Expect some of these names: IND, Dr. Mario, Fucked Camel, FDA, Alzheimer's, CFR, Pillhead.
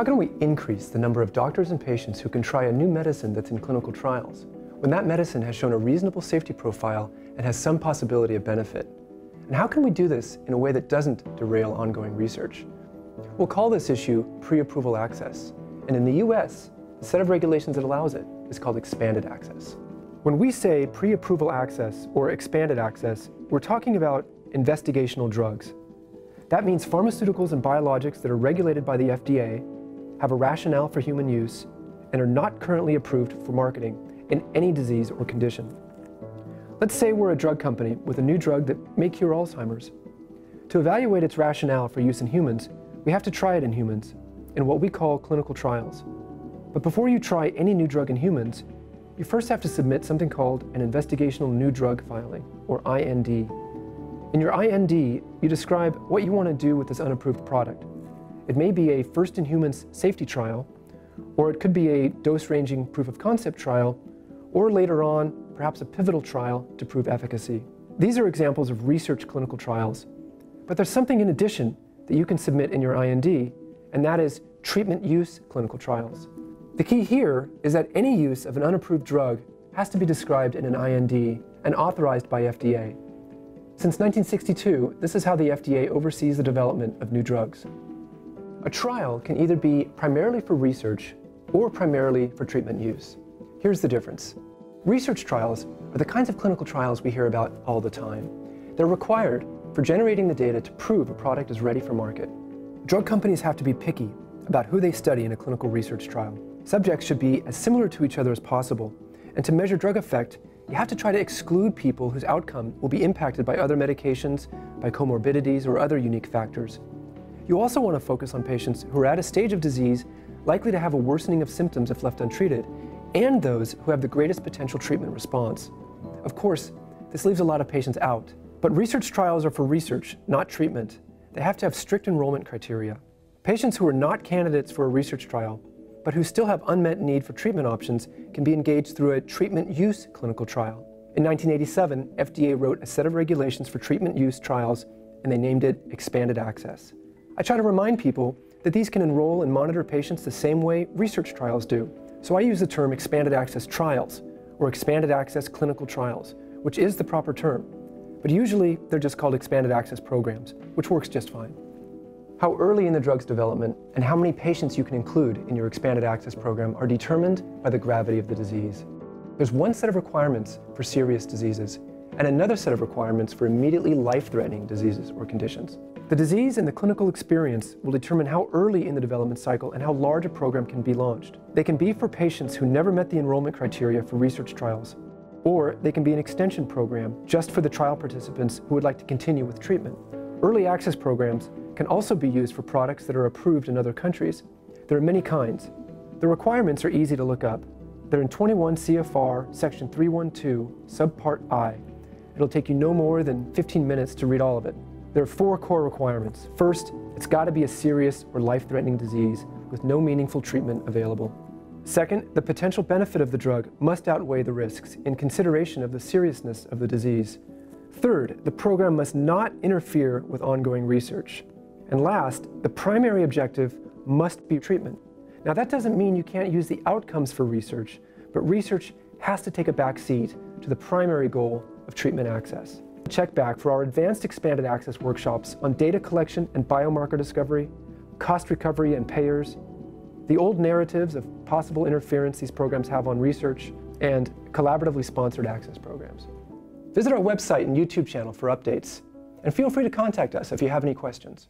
How can we increase the number of doctors and patients who can try a new medicine that's in clinical trials, when that medicine has shown a reasonable safety profile and has some possibility of benefit? And how can we do this in a way that doesn't derail ongoing research? We'll call this issue pre-approval access, and in the US, the set of regulations that allows it is called expanded access. When we say pre-approval access or expanded access, we're talking about investigational drugs. That means pharmaceuticals and biologics that are regulated by the FDA, have a rationale for human use, and are not currently approved for marketing in any disease or condition. Let's say we're a drug company with a new drug that may cure Alzheimer's. To evaluate its rationale for use in humans, we have to try it in humans in what we call clinical trials. But before you try any new drug in humans, you first have to submit something called an Investigational New Drug Filing, or IND. In your IND, you describe what you want to do with this unapproved product. It may be a first-in-human safety trial, or it could be a dose-ranging proof-of-concept trial, or later on, perhaps a pivotal trial to prove efficacy. These are examples of research clinical trials. But there's something in addition that you can submit in your IND, and that is treatment use clinical trials. The key here is that any use of an unapproved drug has to be described in an IND and authorized by FDA. Since 1962, this is how the FDA oversees the development of new drugs. A trial can either be primarily for research or primarily for treatment use. Here's the difference. Research trials are the kinds of clinical trials we hear about all the time. They're required for generating the data to prove a product is ready for market. Drug companies have to be picky about who they study in a clinical research trial. Subjects should be as similar to each other as possible, and to measure drug effect, you have to try to exclude people whose outcome will be impacted by other medications, by comorbidities, or other unique factors. You also want to focus on patients who are at a stage of disease likely to have a worsening of symptoms if left untreated, and those who have the greatest potential treatment response. Of course, this leaves a lot of patients out. But research trials are for research, not treatment. They have to have strict enrollment criteria. Patients who are not candidates for a research trial, but who still have unmet need for treatment options, can be engaged through a treatment use clinical trial. In 1987, FDA wrote a set of regulations for treatment use trials, and they named it Expanded Access. I try to remind people that these can enroll and monitor patients the same way research trials do. So I use the term expanded access trials or expanded access clinical trials, which is the proper term. But usually they're just called expanded access programs, which works just fine. How early in the drug's development and how many patients you can include in your expanded access program are determined by the gravity of the disease. There's one set of requirements for serious diseases and another set of requirements for immediately life-threatening diseases or conditions. The disease and the clinical experience will determine how early in the development cycle and how large a program can be launched. They can be for patients who never met the enrollment criteria for research trials, or they can be an extension program just for the trial participants who would like to continue with treatment. Early access programs can also be used for products that are approved in other countries. There are many kinds. The requirements are easy to look up. They're in 21 CFR section 312, subpart I. It'll take you no more than 15 minutes to read all of it. There are four core requirements. First, it's got to be a serious or life-threatening disease with no meaningful treatment available. Second, the potential benefit of the drug must outweigh the risks in consideration of the seriousness of the disease. Third, the program must not interfere with ongoing research. And last, the primary objective must be treatment. Now, that doesn't mean you can't use the outcomes for research, but research has to take a back seat to the primary goal of treatment access. Check back for our advanced expanded access workshops on data collection and biomarker discovery, cost recovery and payers, the old narratives of possible interference these programs have on research, and collaboratively sponsored access programs. Visit our website and YouTube channel for updates, and feel free to contact us if you have any questions.